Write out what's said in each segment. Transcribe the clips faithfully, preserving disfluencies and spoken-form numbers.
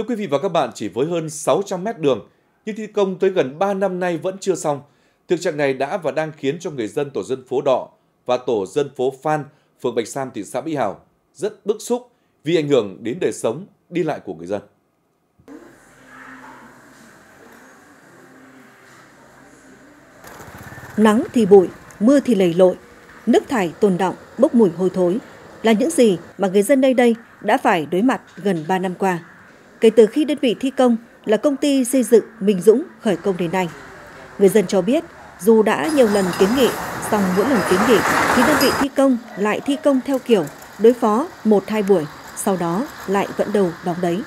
Thưa quý vị và các bạn, chỉ với hơn sáu trăm mét đường, nhưng thi công tới gần ba năm nay vẫn chưa xong. Thực trạng này đã và đang khiến cho người dân tổ dân phố Đọ và tổ dân phố Phan, phường Bạch Sam, thị xã Mỹ Hào rất bức xúc vì ảnh hưởng đến đời sống đi lại của người dân. Nắng thì bụi, mưa thì lầy lội, nước thải tồn đọng, bốc mùi hôi thối là những gì mà người dân nơi đây đã phải đối mặt gần ba năm qua, kể từ khi đơn vị thi công là công ty xây dựng Minh Dũng khởi công đến nay. Người dân cho biết dù đã nhiều lần kiến nghị, song mỗi lần kiến nghị thì đơn vị thi công lại thi công theo kiểu đối phó một hai buổi, sau đó lại vẫn đầu đóng đấy.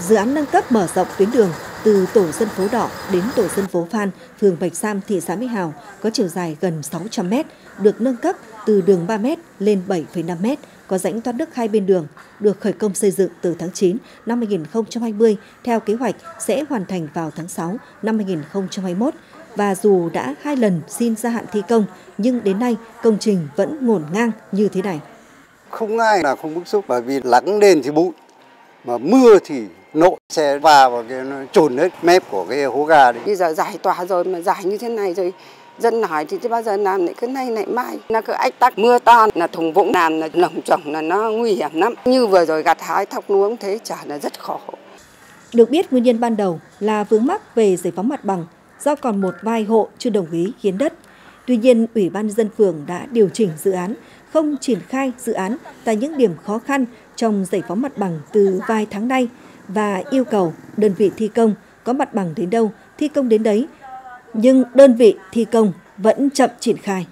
Dự án nâng cấp mở rộng tuyến đường từ tổ dân phố Đọ đến tổ dân phố Phan, phường Bạch Sam, thị xã Mỹ Hào có chiều dài gần sáu trăm mét, được nâng cấp từ đường ba mét lên bảy phẩy năm mét, có rãnh thoát nước hai bên đường, được khởi công xây dựng từ tháng chín năm hai nghìn không trăm hai mươi, theo kế hoạch sẽ hoàn thành vào tháng sáu năm hai nghìn không trăm hai mươi mốt. Và dù đã hai lần xin gia hạn thi công, nhưng đến nay công trình vẫn ngổn ngang như thế này. Không ai là không bức xúc, bởi vì lắng lên thì bụi, mà mưa thì nộ, xe va vào cái trùn hết mép của cái hố gà đấy. Bây giờ giải tỏa rồi mà giải như thế này rồi, dân hỏi thì bao giờ làm lại, cứ nay lại mai là cứ ách tắc, mưa to là thùng vũng làm là lồng chồng là nó nguy hiểm lắm. Như vừa rồi gặt hái thóc nuống thế chả là rất khổ. Được biết nguyên nhân ban đầu là vướng mắc về giải phóng mặt bằng do còn một vài hộ chưa đồng ý hiến đất. Tuy nhiên, Ủy ban nhân dân phường đã điều chỉnh dự án, không triển khai dự án tại những điểm khó khăn trong giải phóng mặt bằng từ vài tháng nay và yêu cầu đơn vị thi công có mặt bằng đến đâu thi công đến đấy, nhưng đơn vị thi công vẫn chậm triển khai.